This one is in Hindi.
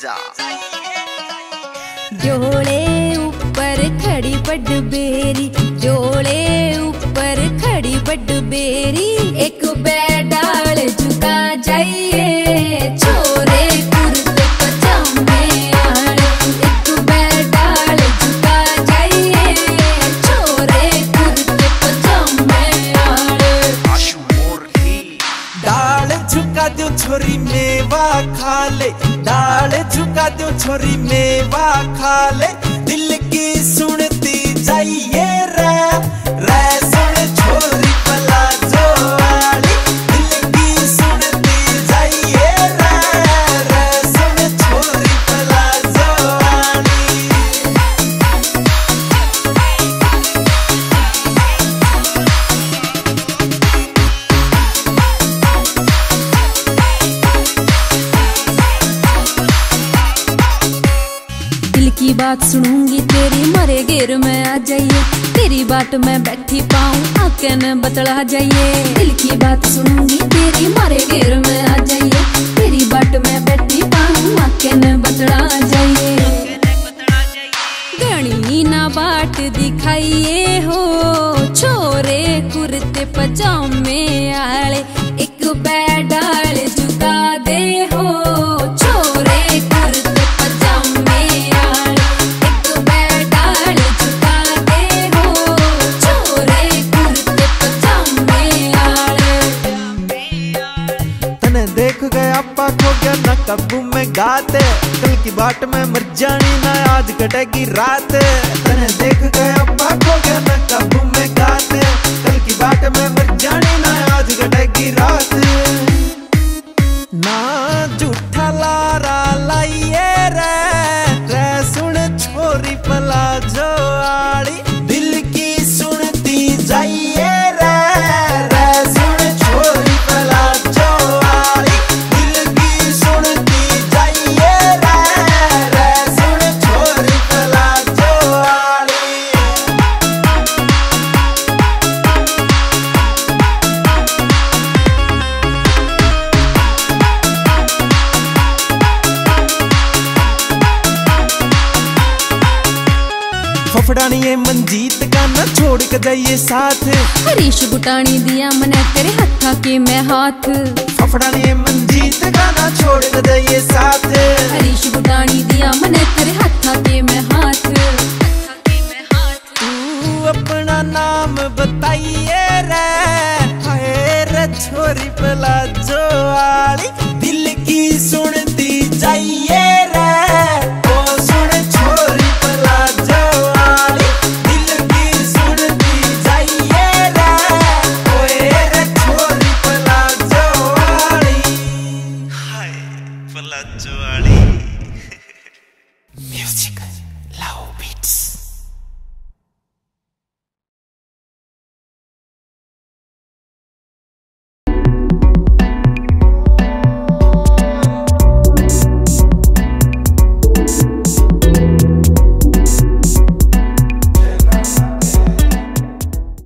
जा। जोड़े ऊपर खड़ी बड़ बेरी, जोड़े ऊपर खड़ी बड़ बेरी, एक पैर डाल झुका जाइए छोरे। छोरी मेवा खा ले, डाल झुका दो छोरी मेवा खा ले, दिल की सुनती जाइए रे रे सुन छोरी पलाजो वाली, दिल की सुनती जाइए रे रे सुन छोरी पलाजो वाली। की बात सुनूंगी तेरी मरे घेर में आ जाइए, तेरी बात में बैठी पाऊं आके न बतला जाइए। दिल की बात सुनूंगी तेरी मरे घेर में आ जाइए, तेरी बात में बैठी पाऊं आके न बतला जाइए। गणी ना बाट दिखाइए हो छोरे कुर्ते पजामे आले, एक पैर डाल झुका दे हो छोरे कुर्ते पजामे। ना कब्बू में गाते कल की बात में मर जानी ना आज कटेगी रात, तने देख गए अब्बा खो गया। ना कब्बू में गाते कल की बात में मर जानी ना आज कटेगी रात, ना झूठा लारा लाइए रे रे सुन छोरी पलाजो वाली, दिल की सुनती जाइए रे रे सुन छोरी पलाजो वाली। फफड़ानी ये मंजीत का ना छोड़ के जाइए साथ, हरीश बुटानी दिया मने तेरे हत्था के मैं हाथ। फफड़ानी ये मंजीत का ना छोड़ के जाइए साथ, हरीश बुटानी दिया मने तेरे हत्था के मैं हाथ। तू अपना नाम बताइए रे हाय रे छोरी पलाजो वाली।